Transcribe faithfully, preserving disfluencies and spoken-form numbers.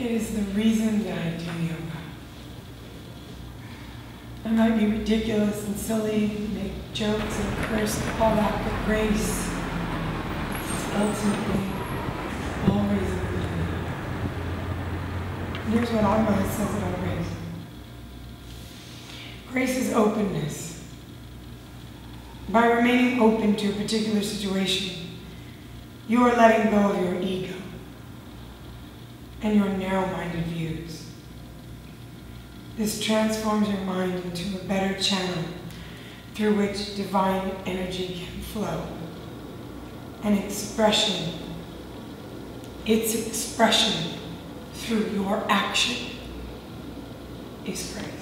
is the reason that I do yoga. I might be ridiculous and silly, make jokes and curse, all that, but grace is ultimately always a good thing. Here's what Amma says about grace. Grace is openness. By remaining open to a particular situation, you are letting go of your ego and your narrow-minded views. This transforms your mind into a better channel through which divine energy can flow. An expression, its expression through your action is grace.